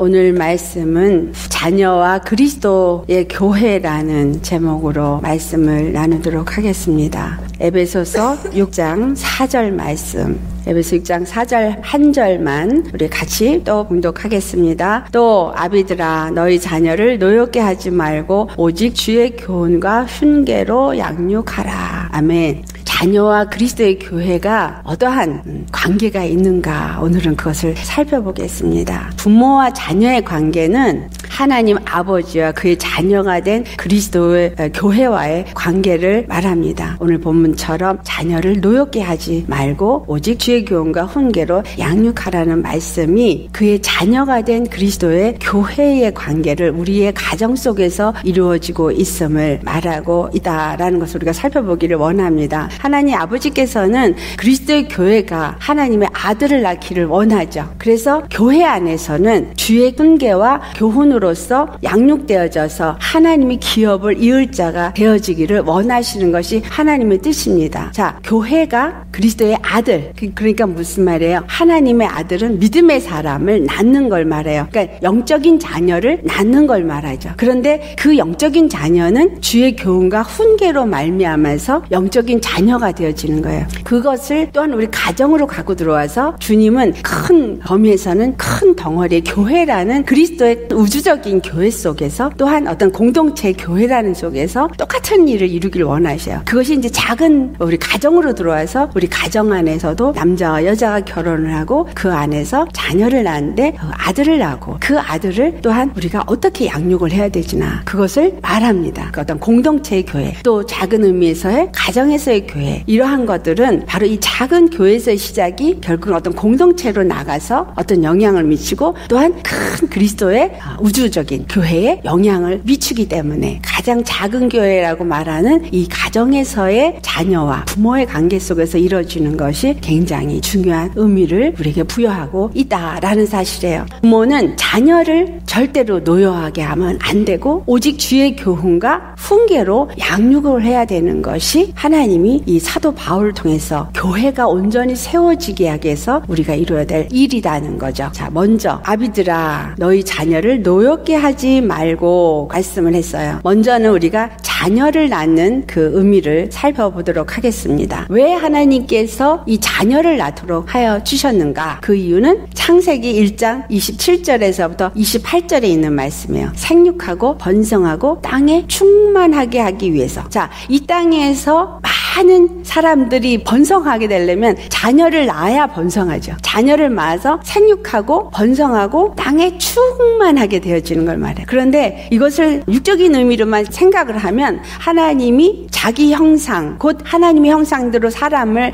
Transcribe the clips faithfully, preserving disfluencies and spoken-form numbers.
오늘 말씀은 자녀와 그리스도의 교회라는 제목으로 말씀을 나누도록 하겠습니다. 에베소서 육 장 사 절 말씀, 에베소서 육 장 사 절 한 절만 우리 같이 또 봉독하겠습니다. 또 아비들아 너희 자녀를 노엽게 하지 말고 오직 주의 교훈과 훈계로 양육하라. 아멘. 자녀와 그리스도의 교회가 어떠한 관계가 있는가, 오늘은 그것을 살펴보겠습니다. 부모와 자녀의 관계는 하나님 아버지와 그의 자녀가 된 그리스도의 교회와의 관계를 말합니다. 오늘 본문처럼 자녀를 노엽게 하지 말고 오직 주의 교훈과 훈계로 양육하라는 말씀이 그의 자녀가 된 그리스도의 교회의 관계를 우리의 가정 속에서 이루어지고 있음을 말하고 있다라는 것을 우리가 살펴보기를 원합니다. 하나님 아버지께서는 그리스도의 교회가 하나님의 아들을 낳기를 원하죠. 그래서 교회 안에서는 주의 훈계와 교훈으로서 양육되어져서 하나님의 기업을 이을 자가 되어지기를 원하시는 것이 하나님의 뜻입니다. 자, 교회가 그리스도의 아들, 그러니까 무슨 말이에요? 하나님의 아들은 믿음의 사람을 낳는 걸 말해요. 그러니까 영적인 자녀를 낳는 걸 말하죠. 그런데 그 영적인 자녀는 주의 교훈과 훈계로 말미암아서 영적인 자녀가 되어지는 거예요. 그것을 또한 우리 가정으로 갖고 들어와서 주님은 큰 범위에서는 큰 덩어리의 교회라는 그리스도의 우주적인 교회 속에서 또한 어떤 공동체 교회라는 속에서 똑같은 일을 이루길 원하셔요. 그것이 이제 작은 우리 가정으로 들어와서 우리 가정 안에서도 남자와 여자가 결혼을 하고 그 안에서 자녀를 낳는데 아들을 낳고 그 아들을 또한 우리가 어떻게 양육을 해야 되지나 그것을 말합니다. 그 어떤 공동체의 교회, 또 작은 의미에서의 가정에서의 교회, 이러한 것들은 바로 이 작은 교회에서의 시작이 결국 어떤 공동체로 나가서 어떤 영향을 미치고 또한 큰 그리스도의 우주적인 교회에 영향을 미치기 때문에 가장 작은 교회라고 말하는 이 가정에서의 자녀와 부모의 관계 속에서 이루어지는 것이 굉장히 중요한 의미를 우리에게 부여하고 있다라는 사실이에요. 부모는 자녀를 절대로 노여하게 하면 안 되고 오직 주의 교훈과 훈계로 양육을 해야 되는 것이 하나님이 이 사도 바울을 통해서 교회가 온전히 세워지게 하기 위해서 우리가 이루어야 될 일이라는 거죠. 자, 먼저 아비들아 너희 자녀를 노엽게 하지 말고 말씀을 했어요. 먼저는 우리가 자녀를 낳는 그 의미를 살펴보도록 하겠습니다. 왜 하나님께서 이 자녀를 낳도록 하여 주셨는가? 그 이유는 창세기 일 장 이십칠 절에서부터 이십팔 절에 있는 말씀이에요. 생육하고 번성하고 땅에 충만하게 하기 위해서. 자, 이 땅에서 많은 사람들이 번성하게 되려면 자녀를 낳아야 번성하죠. 자녀를 낳아서 생육하고 번성하고 땅에 충만하게 되어지는 걸 말해요. 그런데 이것을 육적인 의미로만 생각을 하면 하나님이 자기 형상, 곧 하나님의 형상대로 사람을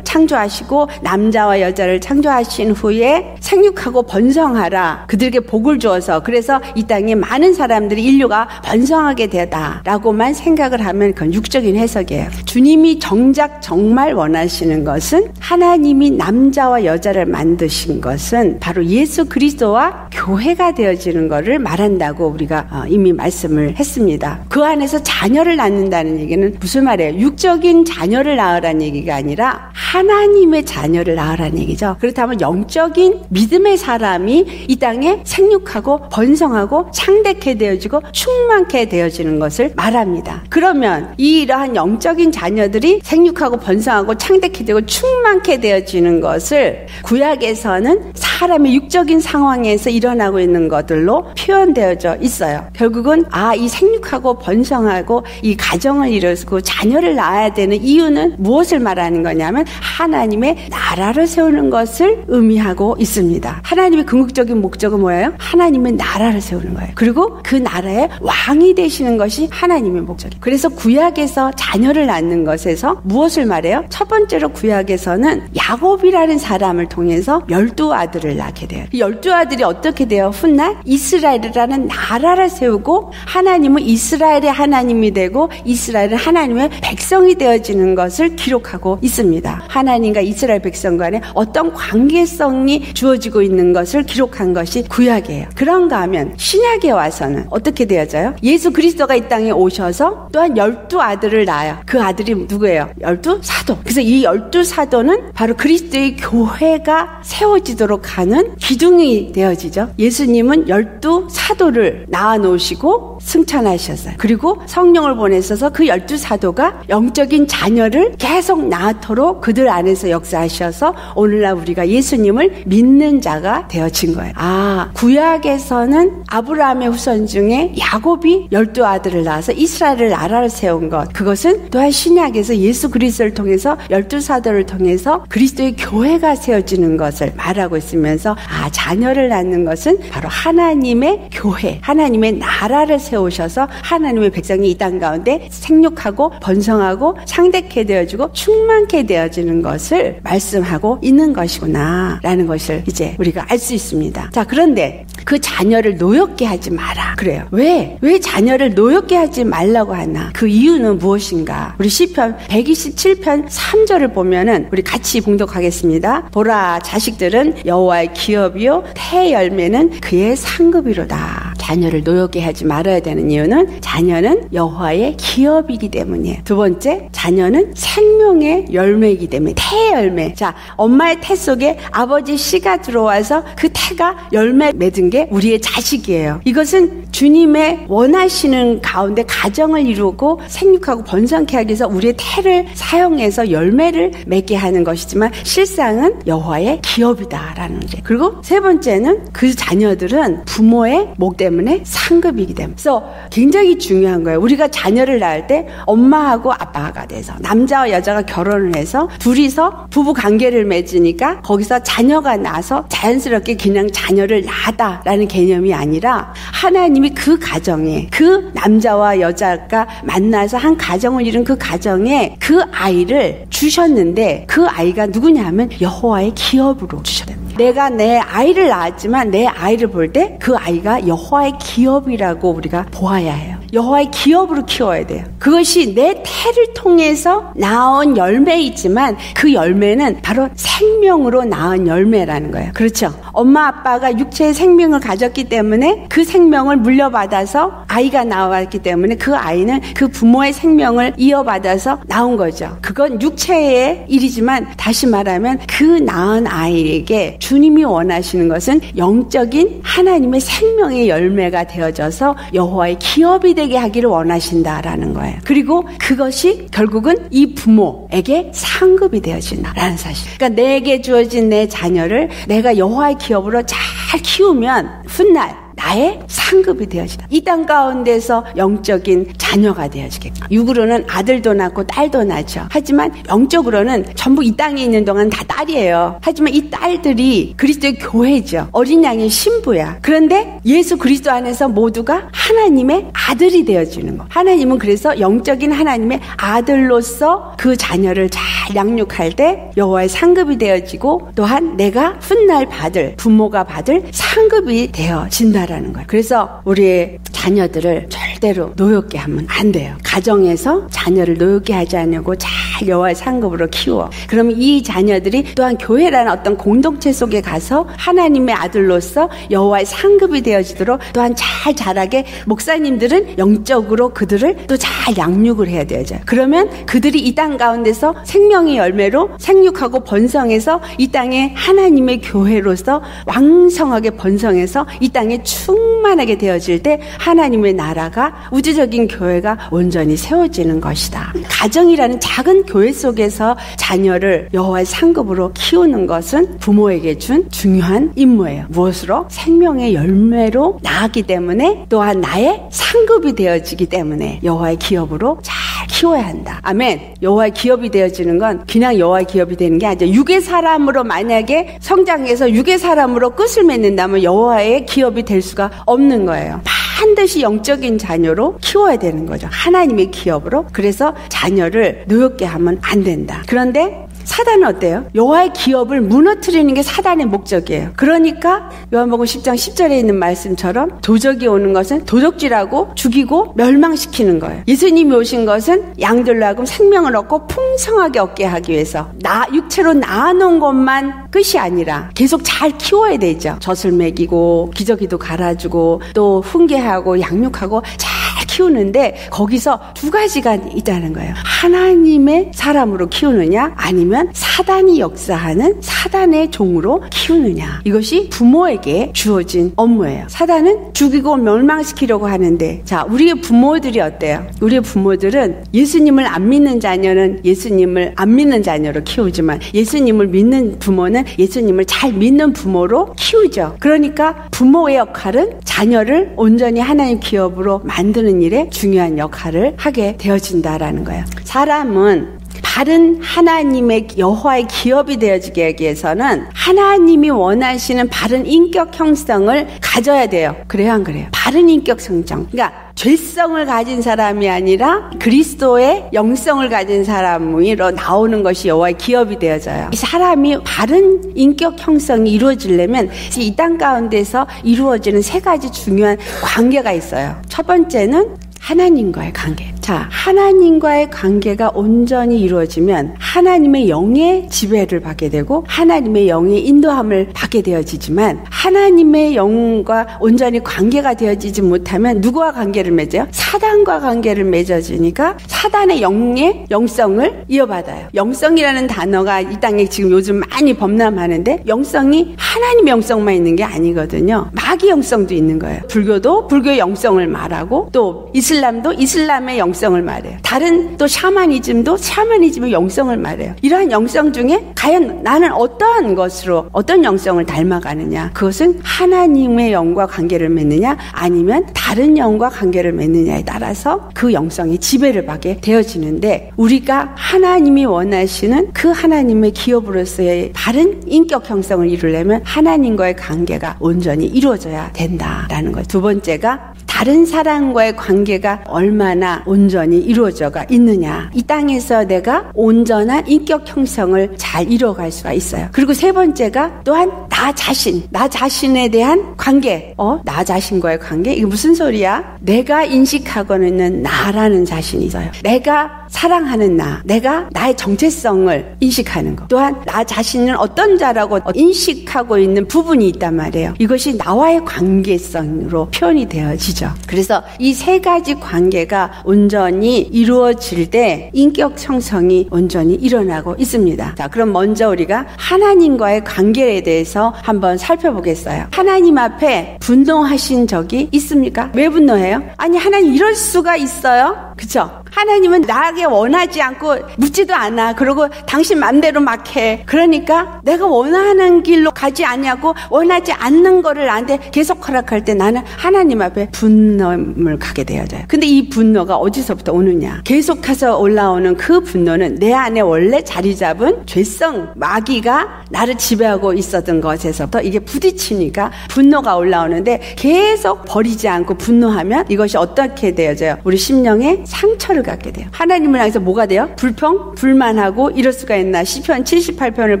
창조하시고 남자와 여자를 창조하신 후에 생육하고 번성하라, 그들에게 복을 주어서 그래서 이 땅에 많은 사람들이 인류가 번성하게 되었다라고만 생각을 하면 그건 육적인 해석이에요. 주님이 정작 정말 원하시는 것은, 하나님이 남자와 여자를 만드신 것은 바로 예수 그리스도와 교회가 되어지는 것을 말한다고 우리가 이미 말씀을 했습니다. 그 안에서 자녀를 낳는다는 얘기는 무슨 말이에요? 육적인 자녀를 낳으라는 얘기가 아니라 하나님의 자녀를 낳으라는 얘기죠. 그렇다면 영적인 믿음의 사람이 이 땅에 생육하고 번성하고 창대케 되어지고 충만케 되어지는 것을 말합니다. 그러면 이러한 영적인 자녀들이 생육하고 번성하고 창대케 되고 충만케 되어지는 것을 구약에서는 사람의 육적인 상황에서 일어나고 있는 것들로 표현되어져 있어요. 결국은 아, 이 생육하고 번성하고 이 가정을 이루고 자녀를 낳아야 되는 이유는 무엇을 말하는 거냐면 하나님의 나라를 세우는 것을 의미하고 있습니다. 하나님의 궁극적인 목적은 뭐예요? 하나님의 나라를 세우는 거예요. 그리고 그 나라의 왕이 되시는 것이 하나님의 목적이에요. 그래서 구약에서 자녀를 낳는 것에서 무엇을 말해요? 첫 번째로 구약에서는 야곱이라는 사람을 통해서 열두 아들을 낳게 돼요. 이 열두 아들이 어떻게 돼요? 훗날 이스라엘이라는 나라를 세우고 하나님은 이스라엘의 하나님이 되고 이스라엘은 하나님의 백성이 되어지는 것을 기록하고 있습니다. 하나님과 이스라엘 백성 간에 어떤 관계성이 주어지고 있는 것을 기록한 것이 구약이에요. 그런가 하면 신약에 와서는 어떻게 되어져요? 예수 그리스도가 이 땅에 오셔서 또한 열두 아들을 낳아요. 그 아들이 누구예요? 열두 사도. 그래서 이 열두 사도는 바로 그리스도의 교회가 세워지도록 하는 기둥이 되어지죠. 예수님은 열두 사도를 낳아놓으시고 승천하셨어요. 그리고 성령을 보내셔서 그 열두 사도가 영적인 자녀를 계속 낳도록 그들 안에서 역사하셔서 오늘날 우리가 예수님을 믿는 자가 되어진 거예요. 아, 구약에서는 아브라함의 후손 중에 야곱이 열두 아들을 낳아서 이스라엘을 나라를 세운 것, 그것은 또한 신약에서 예수 그리스도를 통해서 열두 사도를 통해서 그리스도의 교회가 세워지는 것을 말하고 있으면서, 아, 자녀를 낳는 것은 바로 하나님의 교회, 하나님의 나라를 세우셔서 하나님의 백성이 이 땅 가운데 생육하고 번성하고 창대케 되어지고 충만케 되어지는 것을 말씀하고 있는 것이구나 라는 것을 이제 우리가 알 수 있습니다. 자, 그런데 그 자녀를 노엽게 하지 마라 그래요. 왜? 왜 자녀를 노엽게 하지 말라고 하나? 그 이유는 무엇인가? 우리 시편 백이십칠 편 삼 절을 보면은 우리 같이 봉독하겠습니다. 보라, 자식들은 여호와의 기업이요 태 열매는 그의 상급이로다. 자녀를 노엽게 하지 말아야 되는 이유는 자녀는 여호와의 기업이기 때문이에요. 두 번째, 자녀는 생명의 열매이기 때문에 태 열매. 자, 엄마의 태 속에 아버지 씨가 들어와서 그 태가 열매 맺은 게 우리의 자식이에요. 이것은 주님의 원하시는 가운데 가정을 이루고 생육하고 번성케 하기 위해서 우리의 태를 사용해서 열매를 맺게 하는 것이지만 실상은 여호와의 기업이다라는 게. 그리고 세 번째는 그 자녀들은 부모의 목 때문에 상급이기 때문에. 그래서 굉장히 중요한 거예요. 우리가 자녀를 낳을 때 엄마하고 아빠가 돼서 남자와 여자가 결혼을 해서 둘이서 부부 관계를 맺으니까 거기서 자녀가 나서 자연스럽게 그냥 자녀를 낳았다라는 개념이 아니라 하나님이 그 가정에 그 남자와 여자가 만나서 한 가정을 이룬 그 가정에 그 아이를 주셨는데 그 아이가 누구냐면 여호와의 기업으로 주셨다. 내가 내 아이를 낳았지만 내 아이를 볼 때 그 아이가 여호와의 기업이라고 우리가 보아야 해요. 여호와의 기업으로 키워야 돼요. 그것이 내 태를 통해서 나온 열매이지만 그 열매는 바로 생명으로 나온 열매라는 거예요. 그렇죠? 엄마 아빠가 육체의 생명을 가졌기 때문에 그 생명을 물려받아서 아이가 나왔기 때문에 그 아이는 그 부모의 생명을 이어받아서 나온 거죠. 그건 육체의 일이지만 다시 말하면 그 낳은 아이에게 주님이 원하시는 것은 영적인 하나님의 생명의 열매가 되어져서 여호와의 기업이 되게 하기를 원하신다라는 거예요. 그리고 그것이 결국은 이 부모에게 상급이 되어진다라는 사실. 그러니까 내게 주어진 내 자녀를 내가 여호와의 기업으로 잘 키우면 훗날 나의 상급이 되어지다. 이 땅 가운데서 영적인 자녀가 되어지겠다. 육으로는 아들도 낳고 딸도 낳죠. 하지만 영적으로는 전부 이 땅에 있는 동안 다 딸이에요. 하지만 이 딸들이 그리스도의 교회죠. 어린 양의 신부야. 그런데 예수 그리스도 안에서 모두가 하나님의 아들이 되어지는 거. 하나님은 그래서 영적인 하나님의 아들로서 그 자녀를 잘 양육할 때 여호와의 상급이 되어지고 또한 내가 훗날 받을 부모가 받을 상급이 되어진다. 거예요. 그래서 우리의 자녀들을 절대로 노엽게 하면 안 돼요. 가정에서 자녀를 노엽게 하지 않으려고 잘 여호와의 상급으로 키워. 그럼 이 자녀들이 또한 교회라는 어떤 공동체 속에 가서 하나님의 아들로서 여호와의 상급이 되어지도록 또한 잘 자라게 목사님들은 영적으로 그들을 또 잘 양육을 해야 되죠. 그러면 그들이 이 땅 가운데서 생명의 열매로 생육하고 번성해서 이 땅에 하나님의 교회로서 왕성하게 번성해서 이 땅에 충만하게 되어질 때 하나님의 나라가 우주적인 교회가 온전히 세워지는 것이다. 가정이라는 작은 교회 속에서 자녀를 여호와의 상급으로 키우는 것은 부모에게 준 중요한 임무예요. 무엇으로? 생명의 열매로 나왔기 때문에 또한 나의 상급이 되어지기 때문에 여호와의 기업으로 잘 키워야 한다. 아멘. 여호와의 기업이 되어지는 건 그냥 여호와의 기업이 되는 게 아니죠. 육의 사람으로 만약에 성장해서 육의 사람으로 끝을 맺는다면 여호와의 기업이 될 수가 없는 거예요. 반드시 영적인 자녀로 키워야 되는 거죠. 하나님의 기업으로. 그래서 자녀를 노엽게 하면 안 된다. 그런데 사단은 어때요? 여호와의 기업을 무너뜨리는 게 사단의 목적이에요. 그러니까 요한복음 십 장 십 절에 있는 말씀처럼 도적이 오는 것은 도적질하고 죽이고 멸망시키는 거예요. 예수님이 오신 것은 양들로 하여금 생명을 얻고 풍성하게 얻게 하기 위해서 나 육체로 낳아놓은 것만 끝이 아니라 계속 잘 키워야 되죠. 젖을 먹이고 기저귀도 갈아주고 또 훈계하고 양육하고 잘 키우는데 거기서 두 가지가 있다는 거예요. 하나님의 사람으로 키우느냐, 아니면 사단이 역사하는 사단의 종으로 키우느냐. 이것이 부모에게 주어진 업무예요. 사단은 죽이고 멸망시키려고 하는데, 자, 우리의 부모들이 어때요? 우리의 부모들은 예수님을 안 믿는 자녀는 예수님을 안 믿는 자녀로 키우지만, 예수님을 믿는 부모는 예수님을 잘 믿는 부모로 키우죠. 그러니까 부모의 역할은 자녀를 온전히 하나님 기업으로 만드는 일에 중요한 역할을 하게 되어진다라는 거예요. 사람은 다른 하나님의 여호와의 기업이 되어지게 하기 위해서는 하나님이 원하시는 바른 인격 형성을 가져야 돼요. 그래요, 안 그래요? 바른 인격 성장. 그러니까 죄성을 가진 사람이 아니라 그리스도의 영성을 가진 사람으로 나오는 것이 여호와의 기업이 되어져요. 사람이 바른 인격 형성이 이루어지려면 이 땅 가운데서 이루어지는 세 가지 중요한 관계가 있어요. 첫 번째는 하나님과의 관계. 자, 하나님과의 관계가 온전히 이루어지면 하나님의 영의 지배를 받게 되고 하나님의 영의 인도함을 받게 되어지지만, 하나님의 영과 온전히 관계가 되어지지 못하면 누구와 관계를 맺어요? 사단과 관계를 맺어지니까 사단의 영의 영성을 이어받아요. 영성이라는 단어가 이 땅에 지금 요즘 많이 범람하는데, 영성이 하나님의 영성만 있는 게 아니거든요. 마귀 영성도 있는 거예요. 불교도 불교의 영성을 말하고, 또 이슬람도 이슬람의 영성을 말해요. 다른 또 샤머니즘도 샤머니즘의 영성을 말해요. 이러한 영성 중에 과연 나는 어떠한 것으로 어떤 영성을 닮아가느냐, 그것은 하나님의 영과 관계를 맺느냐 아니면 다른 영과 관계를 맺느냐에 따라서 그 영성이 지배를 받게 되어지는데, 우리가 하나님이 원하시는 그 하나님의 기업으로서의 바른 인격 형성을 이루려면 하나님과의 관계가 온전히 이루어져야 된다라는 거예요. 두 번째가 다른 사람과의 관계가 얼마나 온전히 이루어져가 있느냐. 이 땅에서 내가 온전한 인격 형성을 잘 이루어갈 수가 있어요. 그리고 세 번째가 또한 나 자신, 나 자신에 대한 관계. 어? 나 자신과의 관계? 이게 무슨 소리야? 내가 인식하고 있는 나라는 자신이 있어요. 내가 사랑하는 나, 내가 나의 정체성을 인식하는 것. 또한 나 자신은 어떤 자라고 인식하고 있는 부분이 있단 말이에요. 이것이 나와의 관계성으로 표현이 되어지죠. 그래서 이 세 가지 관계가 온전히 이루어질 때 인격 형성이 온전히 일어나고 있습니다. 자, 그럼 먼저 우리가 하나님과의 관계에 대해서 한번 살펴보겠어요. 하나님 앞에 분노하신 적이 있습니까? 왜 분노해요? 아니, 하나님 이럴 수가 있어요? 그쵸? 하나님은 나에게 원하지 않고 묻지도 않아. 그러고 당신 맘대로 막 해. 그러니까 내가 원하는 길로 가지 않냐고 원하지 않는 거를 나한테 계속 허락할 때 나는 하나님 앞에 분노를 가게 되어져요. 근데 이 분노가 어디서부터 오느냐? 계속해서 올라오는 그 분노는 내 안에 원래 자리 잡은 죄성, 마귀가 나를 지배하고 있었던 것에서부터 이게 부딪히니까 분노가 올라오는데, 계속 버리지 않고 분노하면 이것이 어떻게 되어져요? 우리 심령에 상처를 갖게 돼요. 하나님을 향해서 뭐가 돼요? 불평, 불만하고 이럴 수가 있나? 시편 칠십팔 편을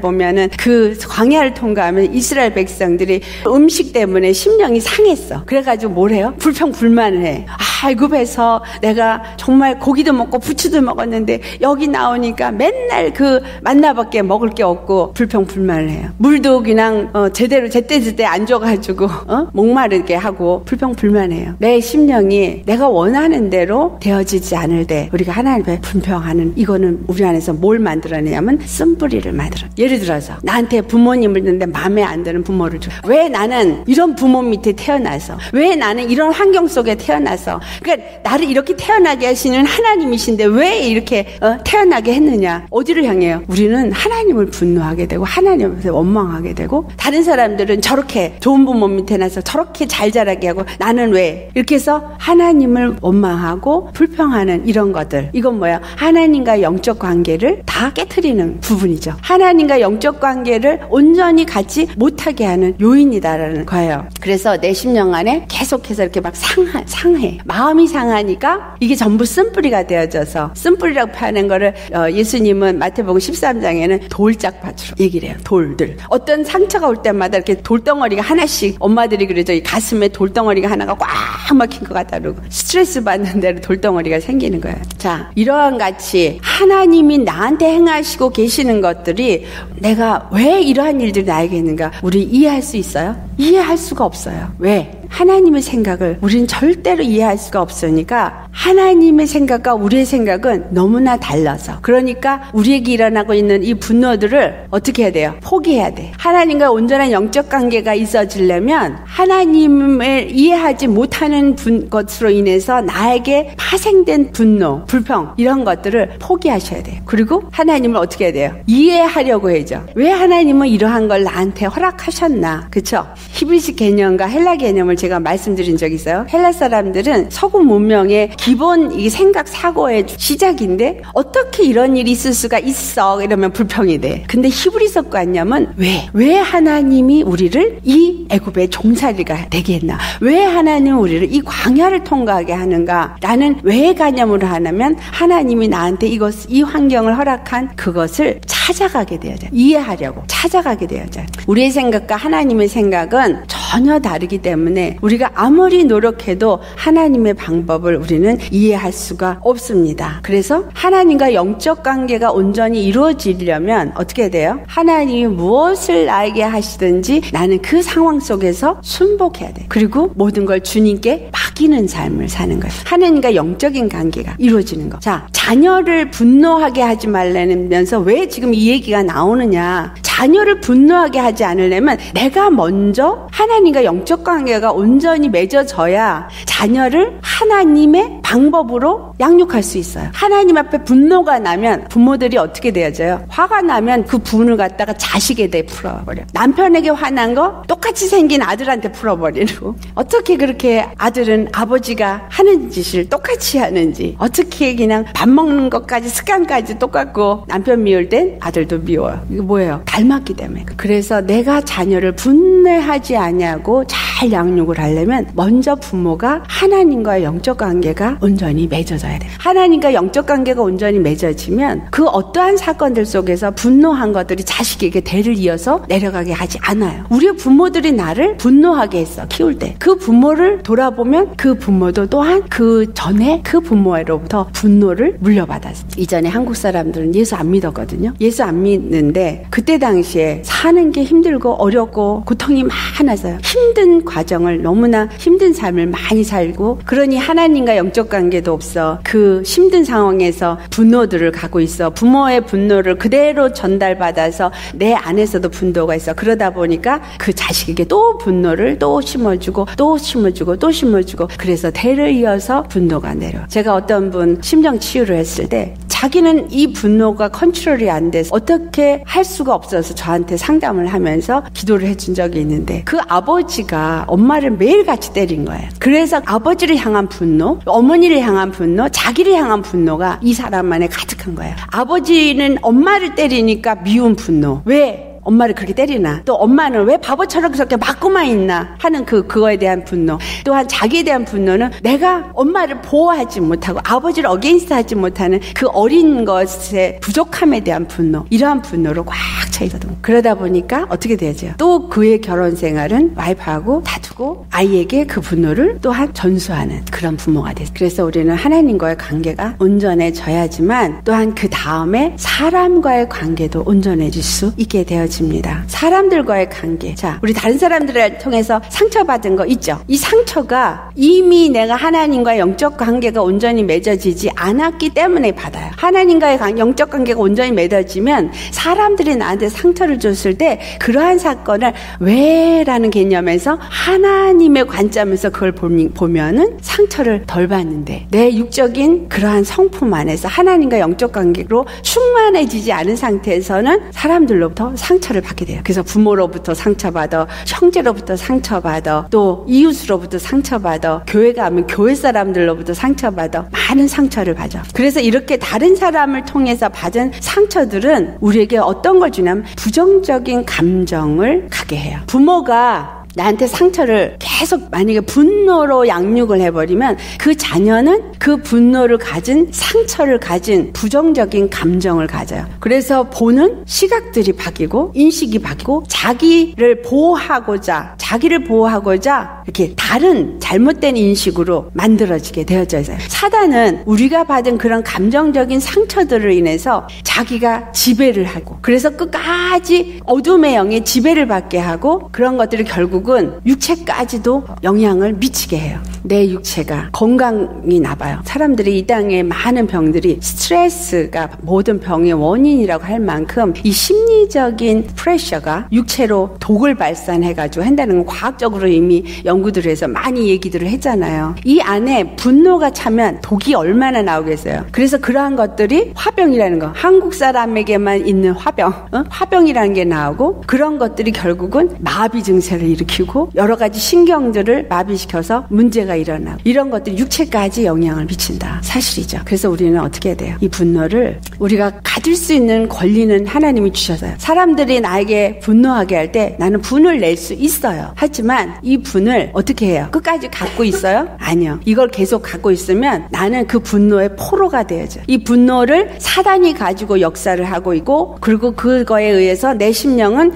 보면은 그 광야를 통과하면 이스라엘 백성들이 음식 때문에 심령이 상했어. 그래가지고 뭘 해요? 불평, 불만을 해. 아, 애굽에서 내가 정말 고기도 먹고 부추도 먹었는데 여기 나오니까 맨날 그 만나밖에 먹을 게 없고 불평, 불만을 해요. 물도 그냥 어, 제대로 제때제때 안 줘가지고 어? 목마르게 하고 불평, 불만해요. 내 심령이 내가 원하는 대로 되어지지 않을 때 우리가 하나님의 분평하는, 이거는 우리 안에서 뭘 만들어내냐면 쓴뿌리를 만들어. 예를 들어서 나한테 부모님을 듣는데 마음에 안 드는 부모를 줘. 왜 나는 이런 부모 밑에 태어나서, 왜 나는 이런 환경 속에 태어나서, 그러니까 나를 이렇게 태어나게 하시는 하나님이신데 왜 이렇게 어, 태어나게 했느냐. 어디를 향해요? 우리는 하나님을 분노하게 되고 하나님을 원망하게 되고, 다른 사람들은 저렇게 좋은 부모 밑에 나서 저렇게 잘 자라게 하고 나는 왜 이렇게 해서 하나님을 원망하고 불평하는 이런 것들. 이건 뭐야? 하나님과 영적 관계를 다 깨트리는 부분이죠. 하나님과 영적 관계를 온전히 갖지 못하게 하는 요인이다라는 거예요. 그래서 내 심령 안에 계속해서 이렇게 막 상하, 상해. 마음이 상하니까 이게 전부 쓴뿌리가 되어져서, 쓴뿌리라고 표현한 거를 예수님은 마태복음 십삼 장에는 돌짝밭으로 얘기를 해요. 돌들. 어떤 상처가 올 때마다 이렇게 돌덩어리가 하나씩, 엄마들이 그러죠. 이 가슴에 돌덩어리가 하나가 꽉 막힌 것 같다 그러고, 스트레스 받는 대로 돌덩어리가 생기는 거예요. 자, 이러한 같이 하나님이 나한테 행하시고 계시는 것들이 내가 왜 이러한 일들이 나에게 있는가 우리 이해할 수 있어요? 이해할 수가 없어요. 왜? 하나님의 생각을 우리는 절대로 이해할 수가 없으니까 하나님의 생각과 우리의 생각은 너무나 달라서, 그러니까 우리에게 일어나고 있는 이 분노들을 어떻게 해야 돼요? 포기해야 돼. 하나님과 온전한 영적 관계가 있어지려면 하나님을 이해하지 못하는 분, 것으로 인해서 나에게 파생된 분노, 불평 이런 것들을 포기하셔야 돼요. 그리고 하나님을 어떻게 해야 돼요? 이해하려고 해야죠. 왜 하나님은 이러한 걸 나한테 허락하셨나? 그쵸? 히브리식 개념과 헬라 개념을 제가 말씀드린 적이 있어요. 헬라 사람들은 서구 문명의 기본 이 생각 사고의 시작인데 어떻게 이런 일이 있을 수가 있어? 이러면 불평이 돼. 근데 히브리적 관념은 왜? 왜 하나님이 우리를 이 애굽의 종살이가 되게 했나? 왜 하나님은 우리를 이 광야를 통과하게 하는가? 나는 왜 관념으로 하냐면 하나님이 나한테 이것, 이 환경을 허락한 그것을 찾아가게 되어져. 이해하려고 찾아가게 되어져. 우리의 생각과 하나님의 생각은 전혀 다르기 때문에 우리가 아무리 노력해도 하나님의 방법을 우리는 이해할 수가 없습니다. 그래서 하나님과 영적 관계가 온전히 이루어지려면 어떻게 돼요? 하나님이 무엇을 나에게 하시든지 나는 그 상황 속에서 순복해야 돼. 그리고 모든 걸 주님께 맡기는 삶을 사는 거예요. 하나님과 영적인 관계가 이루어지는 거. 자, 자녀를 분노하게 하지 말라면서 왜 지금 이 얘기가 나오느냐? 자녀를 분노하게 하지 않으려면 내가 먼저 하나님과 영적 관계가 온전히 맺어져야 자녀를 하나님의 방법으로 양육할 수 있어요. 하나님 앞에 분노가 나면 부모들이 어떻게 되어져요? 화가 나면 그 분을 갖다가 자식에게 풀어버려. 남편에게 화난 거 똑같이 생긴 아들한테 풀어버리고, 어떻게 그렇게 아들은 아버지가 하는 짓을 똑같이 하는지, 어떻게 그냥 밥 먹는 것까지 습관까지 똑같고 남편 미울 땐 아들도 미워요. 이게 뭐예요? 닮았기 때문에. 그래서 내가 자녀를 분내하지 않냐고 잘 양육을 하려면 먼저 부모가 하나님과의 영적 관계가 온전히 맺어져야 돼요. 하나님과 영적 관계가 온전히 맺어지면 그 어떠한 사건들 속에서 분노한 것들이 자식에게 대를 이어서 내려가게 하지 않아요. 우리 부모들이 나를 분노하게 했어, 키울 때. 그 부모를 돌아보면 그 부모도 또한 그 전에 그 부모로부터 분노를 물려받았어요. 이전에 한국 사람들은 예수 안 믿었거든요. 예수 안 믿는데 그때 당시에 사는 게 힘들고 어렵고 고통이 많아서요. 힘든 과정을, 너무나 힘든 삶을 많이 살고, 그러니 하나님과 영적 관계도 없어 그 힘든 상황에서 분노들을 갖고 있어. 부모의 분노를 그대로 전달받아서 내 안에서도 분노가 있어. 그러다 보니까 그 자식에게 또 분노를 또 심어주고 또 심어주고 또 심어주고, 그래서 대를 이어서 분노가 내려. 제가 어떤 분 심정 치유를 했을 때 자기는 이 분노가 컨트롤이 안 돼서 어떻게 할 수가 없어서 저한테 상담을 하면서 기도를 해준 적이 있는데, 그 아버지가 엄마를 매일같이 때린 거예요. 그래서 아버지를 향한 분노, 어머니를 향한 분노, 자기를 향한 분노가 이 사람 안에 가득한 거예요. 아버지는 엄마를 때리니까 미운 분노. 왜? 엄마를 그렇게 때리나? 또 엄마는 왜 바보처럼 그렇게 맞고만 있나? 하는 그, 그거에 대한 분노. 또한 자기에 대한 분노는 내가 엄마를 보호하지 못하고 아버지를 어게인스트 하지 못하는 그 어린 것의 부족함에 대한 분노. 이러한 분노로 꽉 차있거든요. 그러다 보니까 어떻게 되죠? 또 그의 결혼 생활은 와이프하고 다투고 아이에게 그 분노를 또한 전수하는 그런 부모가 됐어요. 그래서 우리는 하나님과의 관계가 온전해져야지만 또한 그 다음에 사람과의 관계도 온전해질 수 있게 되어요. 집니다. 사람들과의 관계. 자, 우리 다른 사람들을 통해서 상처받은 거 있죠? 이 상처가 이미 내가 하나님과의 영적 관계가 온전히 맺어지지 않았기 때문에 받아요. 하나님과의 영적 관계가 온전히 맺어지면 사람들이 나한테 상처를 줬을 때 그러한 사건을 왜? 라는 개념에서 하나님의 관점에서 그걸 보면은 상처를 덜 받는데, 내 육적인 그러한 성품 안에서 하나님과 영적 관계로 충만해지지 않은 상태에서는 사람들로부터 상처를 상처를 받게 돼요. 그래서 부모로부터 상처받아, 형제로부터 상처받아, 또 이웃으로부터 상처받아, 교회가 하면 교회 사람들로부터 상처받아, 많은 상처를 받아. 그래서 이렇게 다른 사람을 통해서 받은 상처들은 우리에게 어떤 걸 주냐면 부정적인 감정을 갖게 해요. 부모가 나한테 상처를 계속 만약에 분노로 양육을 해버리면 그 자녀는 그 분노를 가진, 상처를 가진 부정적인 감정을 가져요. 그래서 보는 시각들이 바뀌고 인식이 바뀌고 자기를 보호하고자 자기를 보호하고자 이렇게 다른 잘못된 인식으로 만들어지게 되어져 있어요. 사단은 우리가 받은 그런 감정적인 상처들을 인해서 자기가 지배를 하고, 그래서 끝까지 어둠의 영에 지배를 받게 하고, 그런 것들이 결국 결국은 육체까지도 영향을 미치게 해요. 내 육체가 건강이 나봐요. 사람들이 이 땅에 많은 병들이 스트레스가 모든 병의 원인이라고 할 만큼 이 심리적인 프레셔가 육체로 독을 발산해가지고 한다는 건 과학적으로 이미 연구들을 해서 많이 얘기들을 했잖아요. 이 안에 분노가 차면 독이 얼마나 나오겠어요. 그래서 그러한 것들이 화병이라는 거, 한국 사람에게만 있는 화병, 어? 화병이라는 게 나오고, 그런 것들이 결국은 마비 증세를 일으키고 여러 가지 신경들을 마비시켜서 문제가 일어나고, 이런 것들이 육체까지 영향을 미친다, 사실이죠. 그래서 우리는 어떻게 해야 돼요? 이 분노를 우리가 가질 수 있는 권리는 하나님이 주셔서요. 사람들이 나에게 분노하게 할 때 나는 분을 낼 수 있어요. 하지만 이 분을 어떻게 해요? 끝까지 갖고 있어요? 아니요. 이걸 계속 갖고 있으면 나는 그 분노의 포로가 되어져요. 이 분노를 사단이 가지고 역사를 하고 있고, 그리고 그거에 의해서 내 심령은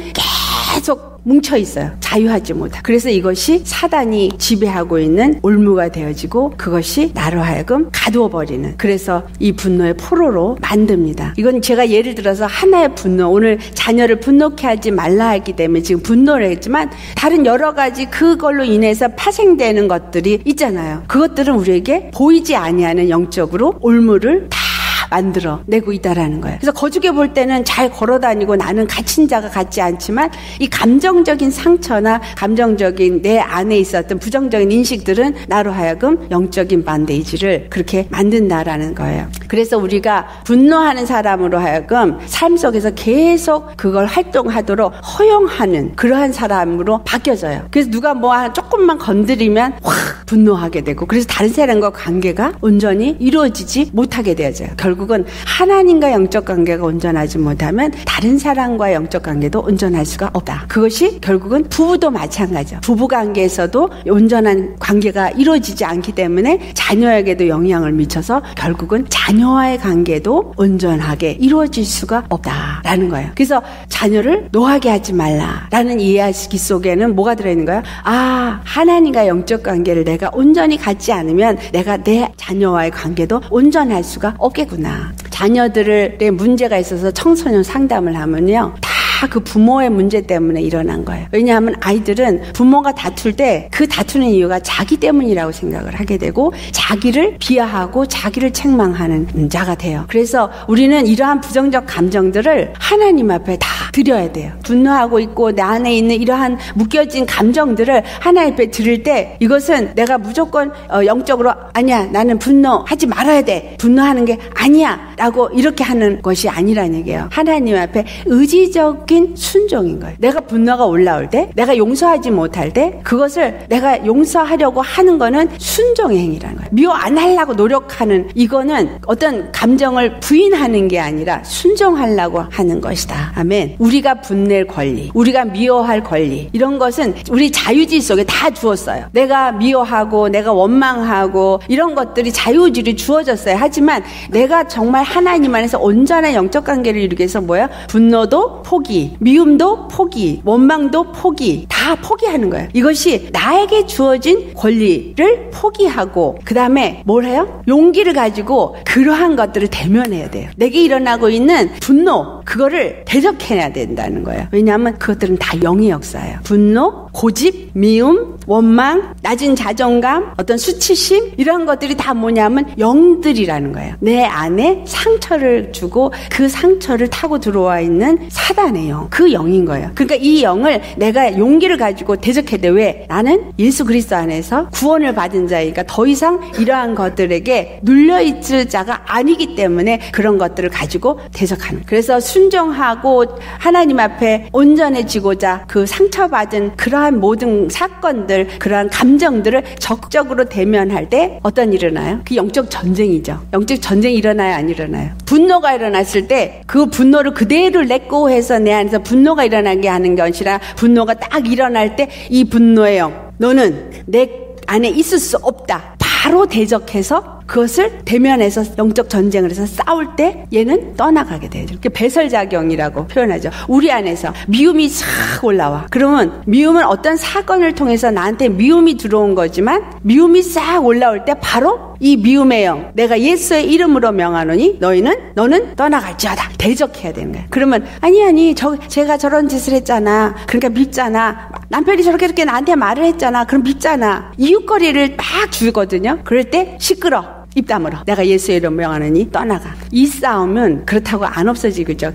계속 뭉쳐 있어요. 자유하지 못하고. 그래서 이것이 사단이 지배하고 있는 올무가 되어지고, 그것이 나로 하여금 가두어 버리는, 그래서 이 분노의 포로로 만듭니다. 이건 제가 예를 들어서 하나의 분노, 오늘 자녀를 분노케 하지 말라 했기 때문에 지금 분노를 했지만 다른 여러 가지 그걸로 인해서 파생되는 것들이 있잖아요. 그것들은 우리에게 보이지 아니하는 영적으로 올무를 다 만들어내고 있다라는 거예요. 그래서 거주게 볼 때는 잘 걸어다니고 나는 갇힌 자가 같지 않지만, 이 감정적인 상처나 감정적인 내 안에 있었던 부정적인 인식들은 나로 하여금 영적인 반데이지를 그렇게 만든다라는 거예요. 그래서 우리가 분노하는 사람으로 하여금 삶 속에서 계속 그걸 활동하도록 허용하는 그러한 사람으로 바뀌어져요. 그래서 누가 뭐 조금만 건드리면 확 분노하게 되고, 그래서 다른 사람과 관계가 온전히 이루어지지 못하게 되어져요. 결국은 하나님과 영적 관계가 온전하지 못하면 다른 사람과 영적 관계도 온전할 수가 없다. 그것이 결국은 부부도 마찬가지죠. 부부 관계에서도 온전한 관계가 이루어지지 않기 때문에 자녀에게도 영향을 미쳐서 결국은 자녀와의 관계도 온전하게 이루어질 수가 없다라는 거예요. 그래서 자녀를 노하게 하지 말라라는 이해하시기 속에는 뭐가 들어있는 거예요? 아, 하나님과 영적 관계를 내가 온전히 갖지 않으면 내가 내 자녀와의 관계도 온전할 수가 없겠구나. 자녀들의 문제가 있어서 청소년 상담을 하면요, 다 그 부모의 문제 때문에 일어난 거예요. 왜냐하면 아이들은 부모가 다툴 때 그 다투는 이유가 자기 때문이라고 생각을 하게 되고, 자기를 비하하고 자기를 책망하는 자가 돼요. 그래서 우리는 이러한 부정적 감정들을 하나님 앞에 다 드려야 돼요. 분노하고 있고 내 안에 있는 이러한 묶여진 감정들을 하나님 앞에 드릴 때, 이것은 내가 무조건 영적으로 아니야, 나는 분노하지 말아야 돼, 분노하는 게 아니야 라고 이렇게 하는 것이 아니란 얘기예요. 하나님 앞에 의지적 순종인 거예요. 내가 분노가 올라올 때, 내가 용서하지 못할 때, 그것을 내가 용서하려고 하는 거는 순종의 행위라는 거예요. 미워 안 하려고 노력하는, 이거는 어떤 감정을 부인하는 게 아니라 순종하려고 하는 것이다. 아멘. 우리가 분낼 권리, 우리가 미워할 권리, 이런 것은 우리 자유지 속에 다 주었어요. 내가 미워하고 내가 원망하고 이런 것들이 자유지로 주어졌어요. 하지만 내가 정말 하나님 안에서 온전한 영적 관계를 이루기 위해서 뭐예요? 분노도 포기, 미움도 포기, 원망도 포기, 다 포기하는 거예요. 이것이 나에게 주어진 권리를 포기하고, 그 다음에 뭘 해요? 용기를 가지고 그러한 것들을 대면해야 돼요. 내게 일어나고 있는 분노, 그거를 대적해야 된다는 거예요. 왜냐하면 그것들은 다 영의 역사예요. 분노, 고집, 미움, 원망, 낮은 자존감, 어떤 수치심, 이런 것들이 다 뭐냐면 영들이라는 거예요. 내 안에 상처를 주고 그 상처를 타고 들어와 있는 사단의 영, 그 영인 거예요. 그러니까 이 영을 내가 용기를 가지고 대적해야 돼. 왜? 나는 예수 그리스도 안에서 구원을 받은 자이니까 더 이상 이러한 것들에게 눌려있을 자가 아니기 때문에 그런 것들을 가지고 대적하는. 그래서 순종하고 하나님 앞에 온전해지고자 그 상처받은 그러한 모든 사건들, 그러한 감정들을 적극적으로 대면할 때 어떤 일이 일어나요? 그 영적 전쟁이죠. 영적 전쟁이 일어나요, 안 일어나요? 분노가 일어났을 때 그 분노를 그대로 냈고 해서 내 안에서 분노가 일어나게 하는 게 아니라, 분노가 딱 일어날 때 이 분노의 영, 너는 내 안에 있을 수 없다, 바로 대적해서 그것을 대면해서 영적 전쟁을 해서 싸울 때 얘는 떠나가게 돼요. 이렇게 배설작용이라고 표현하죠. 우리 안에서 미움이 싹 올라와. 그러면 미움은 어떤 사건을 통해서 나한테 미움이 들어온 거지만 미움이 싹 올라올 때 바로 이 미움의 영, 내가 예수의 이름으로 명하노니 너희는 너는 떠나갈지어다. 대적해야 되는 거야. 그러면 아니 아니 저 제가 저런 짓을 했잖아. 그러니까 밉잖아. 남편이 저렇게 저렇게 나한테 말을 했잖아. 그럼 밉잖아. 이웃거리를 막 주거든요. 그럴 때 시끄러. 입 다물어. 내가 예수의 이름 명하느니 떠나가. 이 싸움은 그렇다고 안 없어지겠죠.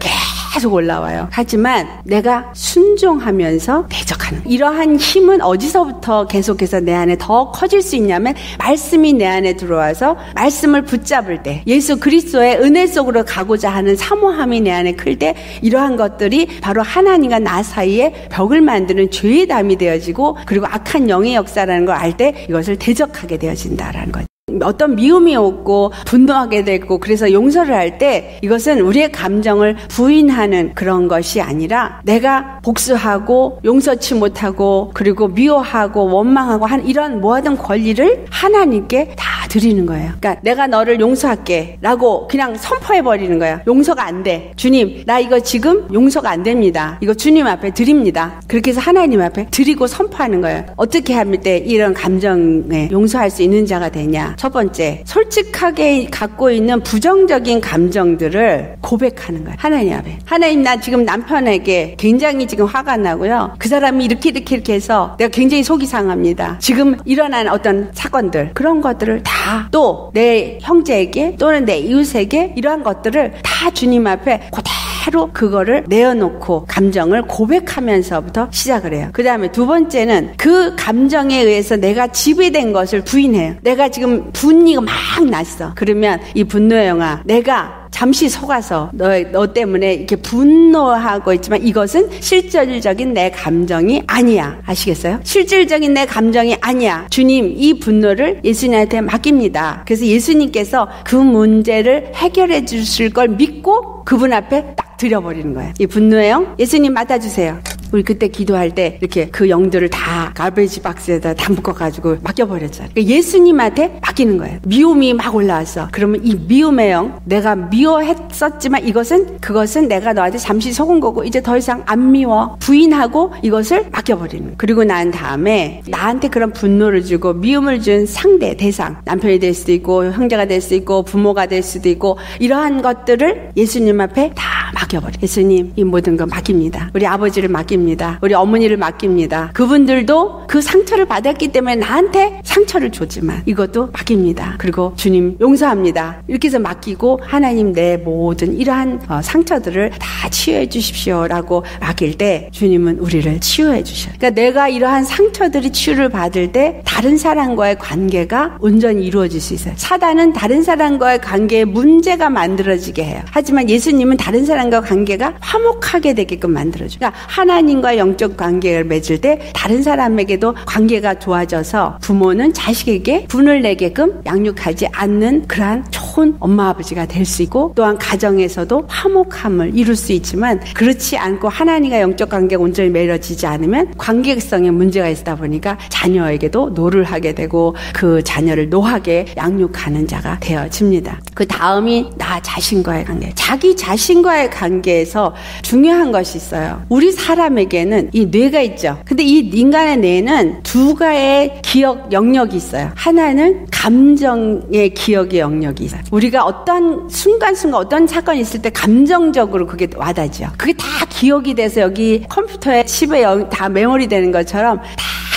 계속 올라와요. 하지만 내가 순종하면서 대적하는 거예요. 이러한 힘은 어디서부터 계속해서 내 안에 더 커질 수 있냐면 말씀이 내 안에 들어와서 말씀을 붙잡을 때 예수 그리스도의 은혜 속으로 가고자 하는 사모함이 내 안에 클 때 이러한 것들이 바로 하나님과 나 사이에 벽을 만드는 죄의 담이 되어지고 그리고 악한 영의 역사라는 걸 알 때 이것을 대적하게 되어진다라는 거죠. 어떤 미움이 없고 분노하게 되고 그래서 용서를 할 때 이것은 우리의 감정을 부인하는 그런 것이 아니라 내가 복수하고 용서치 못하고 그리고 미워하고 원망하고 한 이런 모든 권리를 하나님께 다 드리는 거예요. 그러니까 내가 너를 용서할게 라고 그냥 선포해버리는 거예요. 용서가 안 돼. 주님 나 이거 지금 용서가 안 됩니다. 이거 주님 앞에 드립니다. 그렇게 해서 하나님 앞에 드리고 선포하는 거예요. 어떻게 하면 때 이런 감정에 용서할 수 있는 자가 되냐. 첫 번째, 솔직하게 갖고 있는 부정적인 감정들을 고백하는 거예요. 하나님 앞에. 하나님 나 지금 남편에게 굉장히 지금 화가 나고요. 그 사람이 이렇게 이렇게 이렇게 해서 내가 굉장히 속이 상합니다. 지금 일어난 어떤 사건들 그런 것들을 다 또 내 형제에게 또는 내 이웃에게 이러한 것들을 다 주님 앞에 그대로 그거를 내어놓고 감정을 고백하면서부터 시작을 해요. 그 다음에 두 번째는 그 감정에 의해서 내가 지배된 것을 부인해요. 내가 지금 분노가 막 났어. 그러면 이 분노의 영화 내가 잠시 속아서 너, 너 때문에 이렇게 분노하고 있지만 이것은 실질적인 내 감정이 아니야. 아시겠어요? 실질적인 내 감정이 아니야. 주님 이 분노를 예수님한테 맡깁니다. 그래서 예수님께서 그 문제를 해결해 주실 걸 믿고 그분 앞에 딱 드려버리는 거예요. 이 분노의 영 예수님 맡아주세요. 우리 그때 기도할 때 이렇게 그 영들을 다 가베이지 박스에다 다 묶어가지고 맡겨버렸잖아요. 그러니까 예수님한테 맡기는 거예요. 미움이 막 올라왔어. 그러면 이 미움의 영 내가 미워했었지만 이것은 그것은 내가 너한테 잠시 속은 거고 이제 더 이상 안 미워. 부인하고 이것을 맡겨버리는 거예요. 그리고 난 다음에 나한테 그런 분노를 주고 미움을 준 상대 대상 남편이 될 수도 있고 형제가 될 수도 있고 부모가 될 수도 있고 이러한 것들을 예수님 앞에 다 맡겨버려. 예수님 이 모든 거 맡깁니다. 우리 아버지를 맡깁니다. 우리 어머니를 맡깁니다. 그분들도 그 상처를 받았기 때문에 나한테 상처를 줬지만 이것도 맡깁니다. 그리고 주님 용서합니다. 이렇게 해서 맡기고 하나님 내 모든 이러한 어, 상처들을 다 치유해 주십시오 라고 맡길 때 주님은 우리를 치유해 주셔요. 그러니까 내가 이러한 상처들이 치유를 받을 때 다른 사람과의 관계가 온전히 이루어질 수 있어요. 사단은 다른 사람과의 관계에 문제가 만들어지게 해요. 하지만 예수님은 다른 사람과 관계가 화목하게 되게끔 만들어줘요. 그러니까 하나님 하나님과 영적 관계를 맺을 때 다른 사람에게도 관계가 좋아져서 부모는 자식에게 분을 내게끔 양육하지 않는 그러한 좋은 엄마 아버지가 될 수 있고 또한 가정에서도 화목함을 이룰 수 있지만 그렇지 않고 하나님과 영적 관계가 온전히 맺어지지 않으면 관계성에 문제가 있다 보니까 자녀에게도 노를 하게 되고 그 자녀를 노하게 양육하는 자가 되어집니다. 그 다음이 나 자신과의 관계. 자기 자신과의 관계에서 중요한 것이 있어요. 우리 사람 에게는 이 뇌가 있죠. 근데 이 인간의 뇌는 두 가지의 기억 영역이 있어요. 하나는 감정의 기억의 영역이 있어요. 우리가 어떤 순간순간 어떤 사건이 있을 때 감정적으로 그게 와닿죠. 그게 다 기억이 돼서 여기 컴퓨터에 칩에 다 메모리 되는 것처럼 다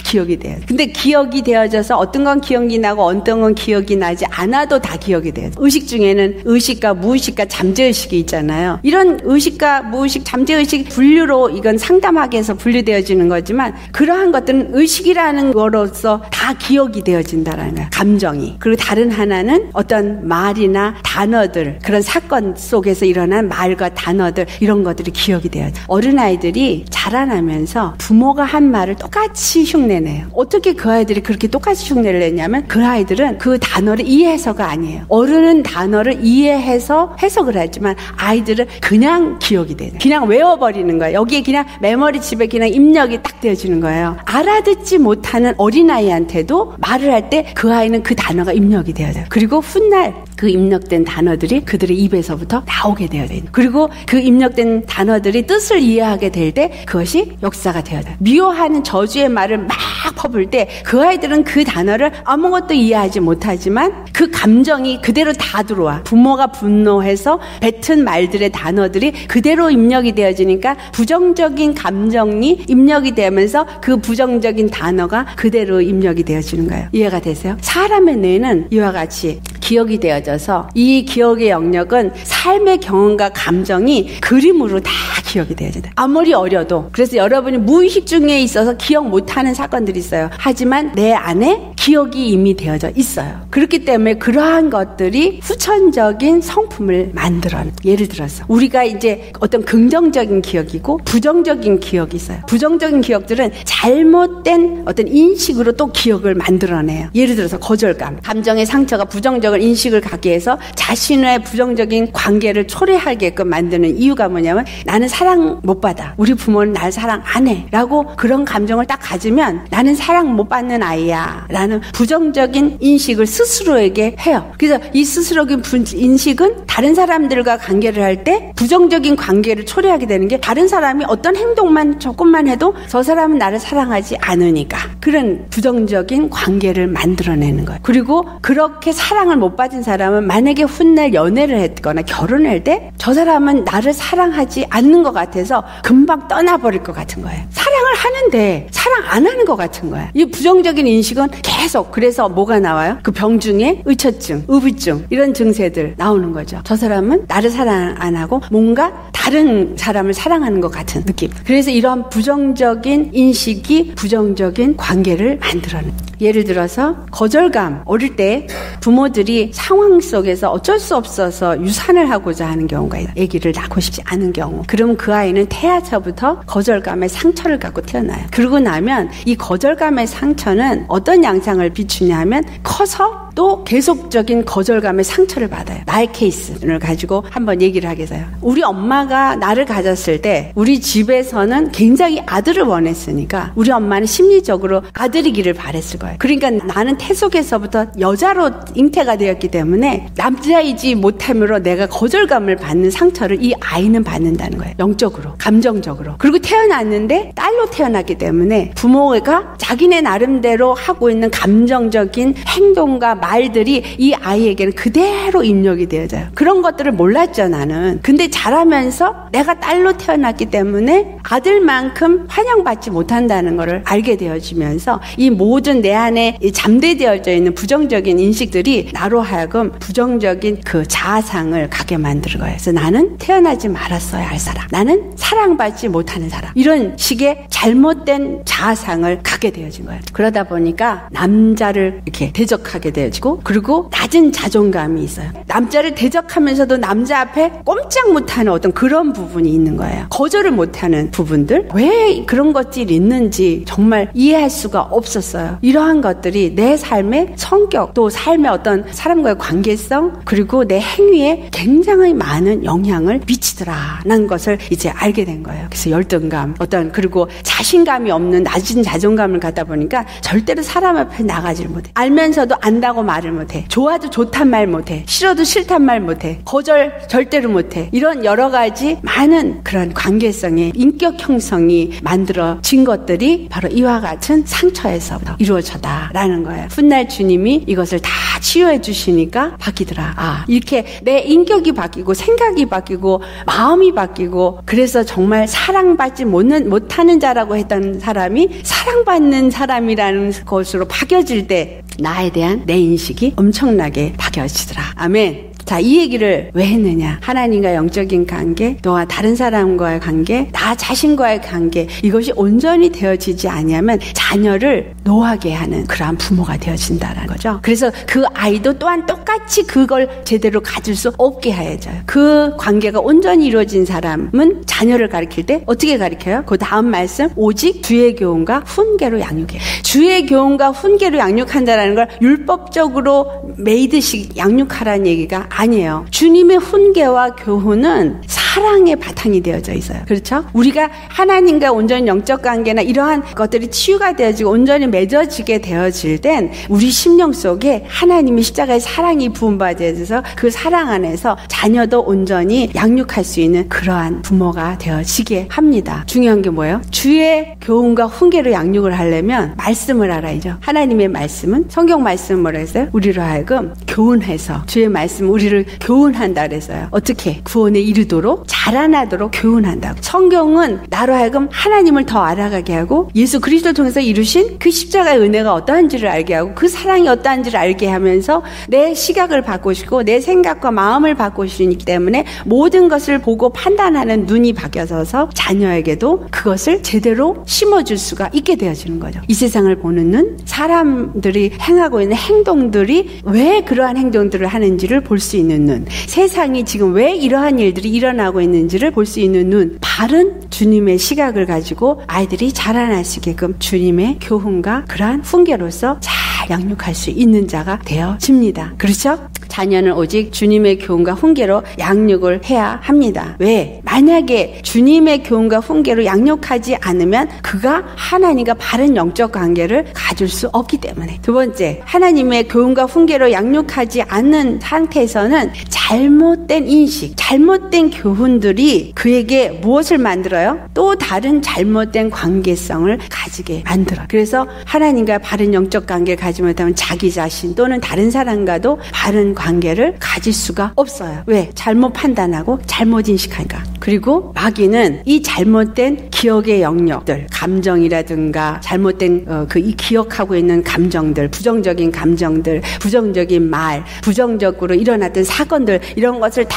기억이 돼요. 근데 기억이 되어져서 어떤 건 기억이 나고 어떤 건 기억이 나지 않아도 다 기억이 돼요. 의식 중에는 의식과 무의식과 잠재의식이 있잖아요. 이런 의식과 무의식, 잠재의식 분류로 이건 상담하기 위해서 분류되어지는 거지만 그러한 것들은 의식이라는 거로서 다 기억이 되어진다라는 거예요. 감정이. 그리고 다른 하나는 어떤 말이나 단어들 그런 사건 속에서 일어난 말과 단어들 이런 것들이 기억이 돼요. 어린아이들이 자라나면서 부모가 한 말을 똑같이 흉내내는 흉내내요. 어떻게 그 아이들이 그렇게 똑같이 흉내를 내냐면 그 아이들은 그 단어를 이해해서가 아니에요. 어른은 단어를 이해해서 해석을 하지만 아이들은 그냥 기억이 돼요. 그냥 외워버리는 거예요. 여기에 그냥 메모리 집에 그냥 입력이 딱 되어지는 거예요. 알아듣지 못하는 어린아이한테도 말을 할 때 그 아이는 그 단어가 입력이 되어야 돼요. 그리고 훗날 그 입력된 단어들이 그들의 입에서부터 나오게 되어야 돼요. 그리고 그 입력된 단어들이 뜻을 이해하게 될 때 그것이 역사가 되어야 돼요. 미워하는 저주의 말을 막 퍼볼 때 그 아이들은 그 단어를 아무것도 이해하지 못하지만 그 감정이 그대로 다 들어와. 부모가 분노해서 뱉은 말들의 단어들이 그대로 입력이 되어지니까 부정적인 감정이 입력이 되면서 그 부정적인 단어가 그대로 입력이 되어지는 거예요. 이해가 되세요? 사람의 뇌는 이와 같이 기억이 되어져서 이 기억의 영역은 삶의 경험과 감정이 그림으로 다 기억이 되어진다. 아무리 어려도. 그래서 여러분이 무의식 중에 있어서 기억 못하는 사건들이 있어요. 하지만 내 안에 기억이 이미 되어져 있어요. 그렇기 때문에 그러한 것들이 후천적인 성품을 만들어내요. 예를 들어서 우리가 이제 어떤 긍정적인 기억이고 부정적인 기억이 있어요. 부정적인 기억들은 잘못된 어떤 인식으로 또 기억을 만들어내요. 예를 들어서 거절감, 감정의 상처가 부정적 인식을 갖게 해서 자신의 부정적인 관계를 초래하게끔 만드는 이유가 뭐냐면 나는 사랑 못 받아, 우리 부모는 날 사랑 안 해 라고 그런 감정을 딱 가지면 나는 사랑 못 받는 아이야 라는 부정적인 인식을 스스로에게 해요. 그래서 이 스스로적인 인식은 다른 사람들과 관계를 할 때 부정적인 관계를 초래하게 되는 게 다른 사람이 어떤 행동만 조금만 해도 저 사람은 나를 사랑하지 않으니까 그런 부정적인 관계를 만들어내는 거예요. 그리고 그렇게 사랑을 못 받은 사람은 만약에 훗날 연애를 했거나 결혼을 할 때 저 사람은 나를 사랑하지 않는 것 같아서 금방 떠나버릴 것 같은 거예요. 사랑을 하는데 사랑 안 하는 것 같은 거야. 이 부정적인 인식은 계속. 그래서 뭐가 나와요? 그 병 중에 의처증, 의부증 이런 증세들 나오는 거죠. 저 사람은 나를 사랑 안 하고 뭔가 다른 사람을 사랑하는 것 같은 느낌. 그래서 이런 부정적인 인식이 부정적인 관계를 만들어내는. 예를 들어서 거절감. 어릴 때 부모들이 상황 속에서 어쩔 수 없어서 유산을 하고자 하는 경우가 있어요. 아기를 낳고 싶지 않은 경우. 그러면 그 아이는 태아서부터 거절감의 상처를 갖고 태어나요. 그러고 나면 이 거절감의 상처는 어떤 양상을 비추냐면 커서 또 계속적인 거절감의 상처를 받아요. 나의 케이스를 가지고 한번 얘기를 하겠어요. 우리 엄마가 나를 가졌을 때 우리 집에서는 굉장히 아들을 원했으니까 우리 엄마는 심리적으로 아들이기를 바랬을 거예요. 그러니까 나는 태속에서부터 여자로 잉태가 되었기 때문에 남자이지 못함으로 내가 거절감을 받는 상처를 이 아이는 받는다는 거예요. 영적으로, 감정적으로. 그리고 태어났는데 딸로 태어났기 때문에 부모가 자기네 나름대로 하고 있는 감정적인 행동과 말들이 이 아이에게는 그대로 입력이 되어져요. 그런 것들을 몰랐죠, 나는. 근데 자라면서 내가 딸로 태어났기 때문에 아들만큼 환영받지 못한다는 것을 알게 되어지면서 이 모든 내 안에 잠재되어져 있는 부정적인 인식들이 나로 하여금 부정적인 그 자아상을 가게 만드는 거예요. 그래서 나는 태어나지 말았어야 할 사람, 나는 사랑받지 못하는 사람, 이런 식의 잘못된 자아상을 갖게 되어진 거예요. 그러다 보니까 남자를 이렇게 대적하게 되어지고, 그리고 낮은 자존감이 있어요. 남자를 대적하면서도 남자 앞에 꼼짝 못하는 어떤 그런 부분이 있는 거예요. 거절을 못하는 부분들, 왜 그런 것들이 있는지 정말 이해할 수가 없었어요. 이러한 것들이 내 삶의 성격, 또 삶의 어떤 사람과의 관계성, 그리고 내 행위에 굉장히 많은 영향을 미치더라는 것을 이제 알게 된 거예요. 그래서 열등감, 어떤 그리고 자신감이 없는 낮은 자존감을 갖다 보니까 절대로 사람 앞에 나가질 못해. 알면서도 안다고 말을 못해. 좋아도 좋단 말 못해. 싫어도 싫단 말 못해. 거절 절대로 못해. 이런 여러 가지 많은 그런 관계성의 인격 형성이 만들어진 것들이 바로 이와 같은 상처에서부터 이루어졌다라는 거예요. 훗날 주님이 이것을 다 치유해 주시니까 바뀌더라. 아, 이렇게 내 인격이 바뀌고 생각이 바뀌고 마음이 바뀌고, 그래서 정말 사랑받지 못하는 자라고 했던 사람이 사랑받는 사람이라는 것으로 바뀌어질 때 나에 대한 내 인식이 엄청나게 바뀌어지더라. 아멘. 자, 이 얘기를 왜 했느냐? 하나님과 영적인 관계, 너와 다른 사람과의 관계, 나 자신과의 관계, 이것이 온전히 되어지지 않으면 자녀를 노하게 하는 그러한 부모가 되어진다라는 거죠. 그래서 그 아이도 또한 똑같이 그걸 제대로 가질 수 없게 하여져요. 그 관계가 온전히 이루어진 사람은 자녀를 가르칠 때 어떻게 가르쳐요? 그 다음 말씀, 오직 주의 교훈과 훈계로 양육해. 주의 교훈과 훈계로 양육한다라는 걸 율법적으로 메이드식 양육하라는 얘기가 아니에요. 주님의 훈계와 교훈은 사랑의 바탕이 되어져 있어요. 그렇죠? 우리가 하나님과 온전히 영적 관계나 이러한 것들이 치유가 되어지고 온전히 맺어지게 되어질 땐 우리 심령 속에 하나님의 십자가의 사랑이 부음받아져서 그 사랑 안에서 자녀도 온전히 양육할 수 있는 그러한 부모가 되어지게 합니다. 중요한 게 뭐예요? 주의 교훈과 훈계로 양육을 하려면 말씀을 알아야죠. 하나님의 말씀은 성경 말씀은 뭐라 했어요? 우리로 하여금 교훈해서 주의 말씀 우리를 교훈한다 그랬어요. 어떻게? 구원에 이르도록 자라나도록 교훈한다고. 성경은 나로 하여금 하나님을 더 알아가게 하고 예수 그리스도를 통해서 이루신 그 십자가의 은혜가 어떠한지를 알게 하고 그 사랑이 어떠한지를 알게 하면서 내 시각을 바꾸시고 내 생각과 마음을 바꾸시기 때문에 모든 것을 보고 판단하는 눈이 바뀌어서 자녀에게도 그것을 제대로 심어줄 수가 있게 되어지는 거죠. 이 세상을 보는 눈, 사람들이 행하고 있는 행동들이 왜 그러한 행동들을 하는지를 볼 수 있는 눈, 세상이 지금 왜 이러한 일들이 일어나고 있는지를 볼 수 있는 눈, 바른 주님의 시각을 가지고 아이들이 자라날 수 있게끔 주님의 교훈과 그러한 훈계로서 잘 양육할 수 있는 자가 되어집니다. 그렇죠? 자녀는 오직 주님의 교훈과 훈계로 양육을 해야 합니다. 왜? 만약에 주님의 교훈과 훈계로 양육하지 않으면 그가 하나님과 바른 영적 관계를 가질 수 없기 때문에. 두 번째, 하나님의 교훈과 훈계로 양육하지 않는 상태에서는 잘못된 인식, 잘못된 교훈들이 그에게 무엇을 만들어요? 또 다른 잘못된 관계성을 가지게 만들어요. 그래서 하나님과 바른 영적 관계를 가지 못하면 자기 자신 또는 다른 사람과도 바른 관계를 가질 수가 없어요. 왜? 잘못 판단하고 잘못 인식하니까. 그리고 마귀는 이 잘못된 기억의 영역들, 감정이라든가 잘못된 어, 그 이 기억하고 있는 감정들, 부정적인 감정들, 부정적인 말, 부정적으로 일어났던 사건들, 이런 것을 다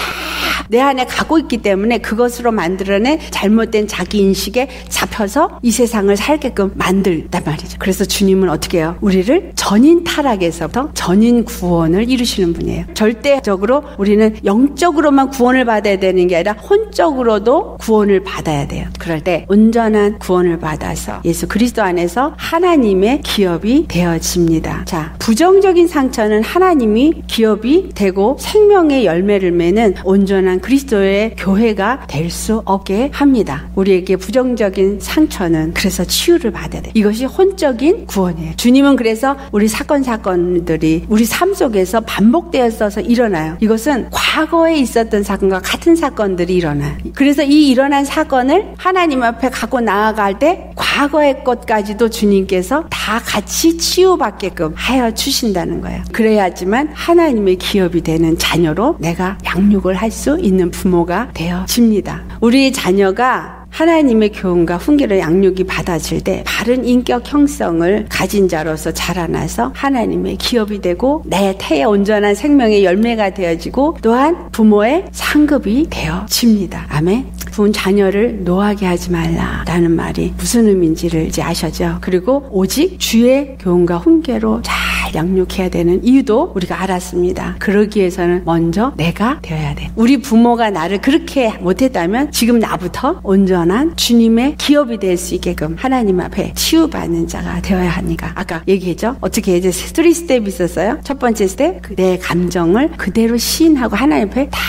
내 안에 갖고 있기 때문에 그것으로 만들어낸 잘못된 자기 인식에 잡혀서 이 세상을 살게끔 만들단 말이죠. 그래서 주님은 어떻게 해요? 우리를 전인 타락에서부터 전인 구원을 이루시는 분이에요. 절대적으로 우리는 영적으로만 구원을 받아야 되는 게 아니라 혼적으로도 구원을 받아야 돼요. 그럴 때 온전한 구원을 받아서 예수 그리스도 안에서 하나님의 기업이 되어집니다. 자, 부정적인 상처는 하나님이 기업이 되고 생명의 열매를 맺는 온전한 그리스도의 교회가 될 수 없게 합니다. 우리에게 부정적인 상처는 그래서 치유를 받아야 돼요. 이것이 혼적인 구원이에요. 주님은 그래서 우리 사건 사건들이 우리 삶 속에서 반복되어서 일어나요. 이것은 과거에 있었던 사건과 같은 사건들이 일어나요. 그래서 이 일어난 사건을 하나님 앞에 갖고 나아갈 때 과거의 것까지도 주님께서 다 같이 치유받게끔 하여 주신다는 거예요. 그래야지만 하나님의 기업이 되는 자녀로 내가 양육을 할 수 있는 부모가 되어집니다. 우리 자녀가 하나님의 교훈과 훈계를 양육이 받아질 때 바른 인격 형성을 가진 자로서 자라나서 하나님의 기업이 되고 내 태의 온전한 생명의 열매가 되어지고 또한 부모의 상급이 되어집니다. 아멘. 부은 자녀를 노하게 하지 말라라는 말이 무슨 의미인지를 이제 아셔죠. 그리고 오직 주의 교훈과 훈계로 잘 양육해야 되는 이유도 우리가 알았습니다. 그러기 위해서는 먼저 내가 되어야 돼. 우리 부모가 나를 그렇게 못했다면 지금 나부터 온전한 주님의 기업이 될 수 있게끔 하나님 앞에 치유받는 자가 되어야 하니까 아까 얘기했죠. 어떻게 이제 스토리 스텝이 있었어요. 첫 번째 스텝, 내 감정을 그대로 시인하고 하나님 앞에 다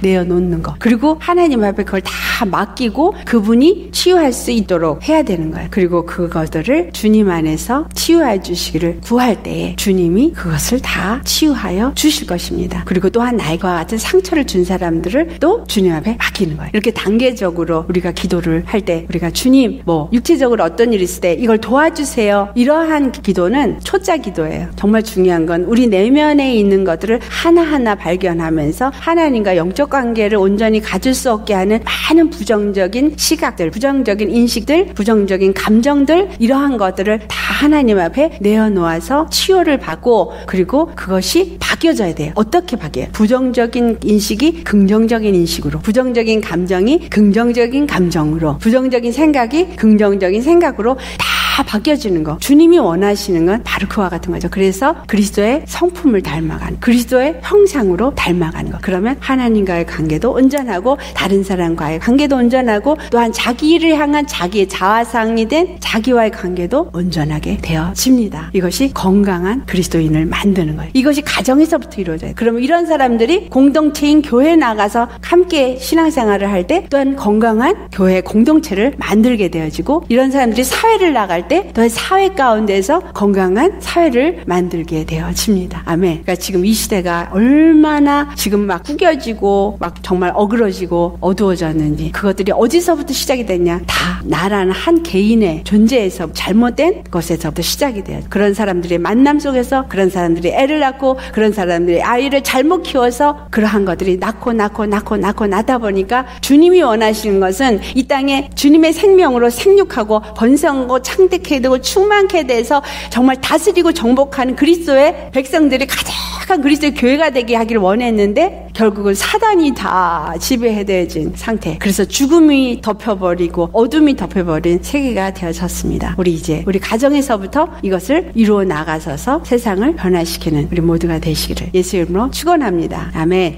내어놓는 거. 그리고 하나님 앞에 그걸 다 맡기고 그분이 치유할 수 있도록 해야 되는 거예요. 그리고 그것들을 주님 안에서 치유해 주시기를 구할 때에 주님이 그것을 다 치유하여 주실 것입니다. 그리고 또한 나이와 같은 상처를 준 사람들을 또 주님 앞에 맡기는 거예요. 이렇게 단계적으로 우리가 기도를 할 때 우리가 주님 뭐 육체적으로 어떤 일이 있을 때 이걸 도와주세요. 이러한 기도는 초짜 기도예요. 정말 중요한 건 우리 내면에 있는 것들을 하나하나 발견하면서 하나님과 영적 사회적 관계를 온전히 가질 수 없게 하는 많은 부정적인 시각들, 부정적인 인식들, 부정적인 감정들, 이러한 것들을 다 하나님 앞에 내어놓아서 치유를 받고, 그리고 그것이 바뀌어져야 돼요. 어떻게 바뀌어요? 부정적인 인식이 긍정적인 인식으로, 부정적인 감정이 긍정적인 감정으로, 부정적인 생각이 긍정적인 생각으로 다 바뀌어지는 거. 주님이 원하시는 건 바로 그와 같은 거죠. 그래서 그리스도의 성품을 닮아가는, 그리스도의 형상으로 닮아가는 거. 그러면 하나님과의 관계도 온전하고, 다른 사람과의 관계도 온전하고, 또한 자기를 향한 자기의 자아상이 된 자기와의 관계도 온전하게 되어집니다. 이것이 건강한 그리스도인을 만드는 거예요. 이것이 가정에서부터 이루어져요. 그러면 이런 사람들이 공동체인 교회에 나가서 함께 신앙생활을 할 때 또한 건강한 교회 공동체를 만들게 되어지고, 이런 사람들이 사회를 나갈 때 또한 사회 가운데서 건강한 사회를 만들게 되어집니다. 아멘. 그러니까 지금 이 시대가 얼마나 지금 막 구겨지고 막 정말 어그러지고 어두워졌는지, 그것들이 어디서부터 시작이 됐냐? 다 나라는 한 개인의 존재에서, 잘못된 것에서부터 시작이 돼요. 그런 사람들의 만남 속에서, 그런 사람들이 애를 낳고, 그런 사람들이 아이를 잘못 키워서 그러한 것들이 낳고 낳고 낳고 낳고 낳다 보니까, 주님이 원하시는 것은 이 땅에 주님의 생명으로 생육하고 번성하고 창대케 되고 충만케 돼서 정말 다스리고 정복하는 그리스도의 백성들이 가득한 그리스도의 교회가 되게 하기를 원했는데, 결국은 사단이 다 지배해대진 상태. 그래서 죽음이 덮여버리고 어둠이 덮여버린 세계가 되어졌습니다. 우리 이제 우리 가정에서부터 이것을 이루어 나가서서 세상을 변화시키는 우리 모두가 되시기를 예수 이름으로 축원합니다. 아멘.